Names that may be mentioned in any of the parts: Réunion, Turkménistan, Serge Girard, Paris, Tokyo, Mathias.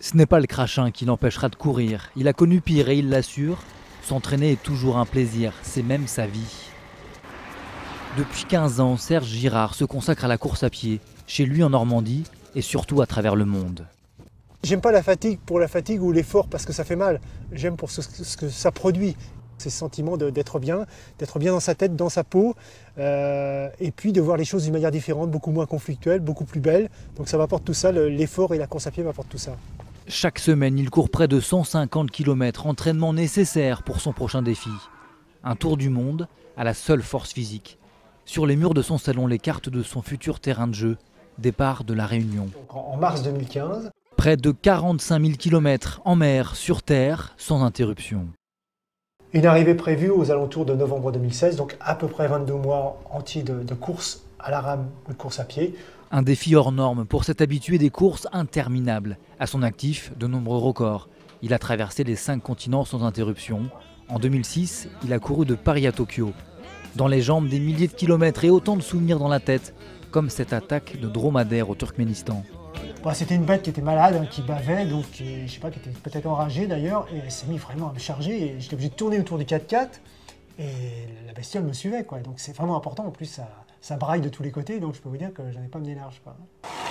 Ce n'est pas le crachin qui l'empêchera de courir. Il a connu pire et il l'assure. S'entraîner est toujours un plaisir, c'est même sa vie. Depuis 15 ans, Serge Girard se consacre à la course à pied, chez lui en Normandie et surtout à travers le monde. J'aime pas la fatigue pour la fatigue ou l'effort parce que ça fait mal. J'aime pour ce que ça produit. C'est ce sentiment d'être bien dans sa tête, dans sa peau, et puis de voir les choses d'une manière différente, beaucoup moins conflictuelle, beaucoup plus belle. Donc ça m'apporte tout ça, l'effort et la course à pied m'apportent tout ça. Chaque semaine, il court près de 150 km, entraînement nécessaire pour son prochain défi. Un tour du monde à la seule force physique. Sur les murs de son salon, les cartes de son futur terrain de jeu, départ de la Réunion. Donc en mars 2015. Près de 45 000 km en mer, sur terre, sans interruption. Une arrivée prévue aux alentours de novembre 2016, donc à peu près 22 mois entiers de course à la rame ou de course à pied. Un défi hors norme pour cet habitué des courses interminables. À son actif, de nombreux records. Il a traversé les 5 continents sans interruption. En 2006, il a couru de Paris à Tokyo. Dans les jambes, des milliers de kilomètres et autant de souvenirs dans la tête, comme cette attaque de dromadaire au Turkménistan. Bon, c'était une bête qui était malade, hein, qui bavait, donc je sais pas, qui était peut-être enragée d'ailleurs, et elle s'est mise vraiment à me charger, et j'étais obligé de tourner autour du 4x4, et la bestiole me suivait, quoi. Donc c'est vraiment important, en plus ça braille de tous les côtés, donc je peux vous dire que j'en ai pas mené large. Quoi.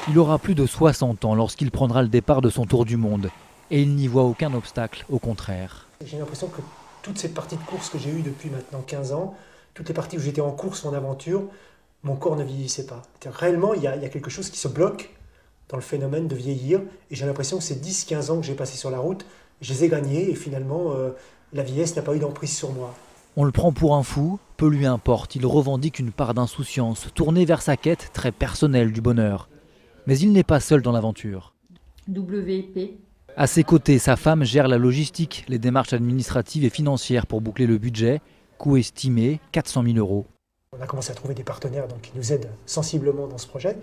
Il aura plus de 60 ans lorsqu'il prendra le départ de son tour du monde, et il n'y voit aucun obstacle, au contraire. J'ai l'impression que toutes ces parties de course que j'ai eues depuis maintenant 15 ans, toutes les parties où j'étais en course, en aventure, mon corps ne vieillissait pas. Réellement, il y a quelque chose qui se bloque dans le phénomène de vieillir, et j'ai l'impression que ces 10-15 ans que j'ai passés sur la route, je les ai gagnés, et finalement, la vieillesse n'a pas eu d'emprise sur moi. On le prend pour un fou, peu lui importe, il revendique une part d'insouciance, tournée vers sa quête très personnelle du bonheur. Mais il n'est pas seul dans l'aventure. WP. À ses côtés, sa femme gère la logistique, les démarches administratives et financières pour boucler le budget, coût estimé 400 000 €. On a commencé à trouver des partenaires donc, qui nous aident sensiblement dans ce projet.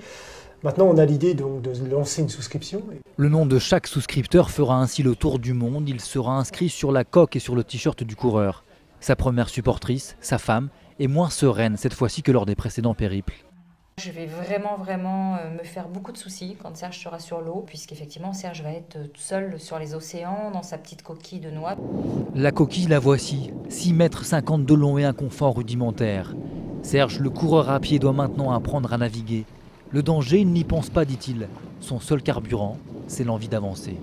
Maintenant, on a l'idée de lancer une souscription. Le nom de chaque souscripteur fera ainsi le tour du monde. Il sera inscrit sur la coque et sur le t-shirt du coureur. Sa première supportrice, sa femme, est moins sereine cette fois-ci que lors des précédents périples. Je vais vraiment me faire beaucoup de soucis quand Serge sera sur l'eau, puisqu'effectivement Serge va être tout seul sur les océans, dans sa petite coquille de noix. La coquille, la voici, 6,50 m de long et un confort rudimentaire. Serge, le coureur à pied, doit maintenant apprendre à naviguer. Le danger, il n'y pense pas, dit-il. Son seul carburant, c'est l'envie d'avancer.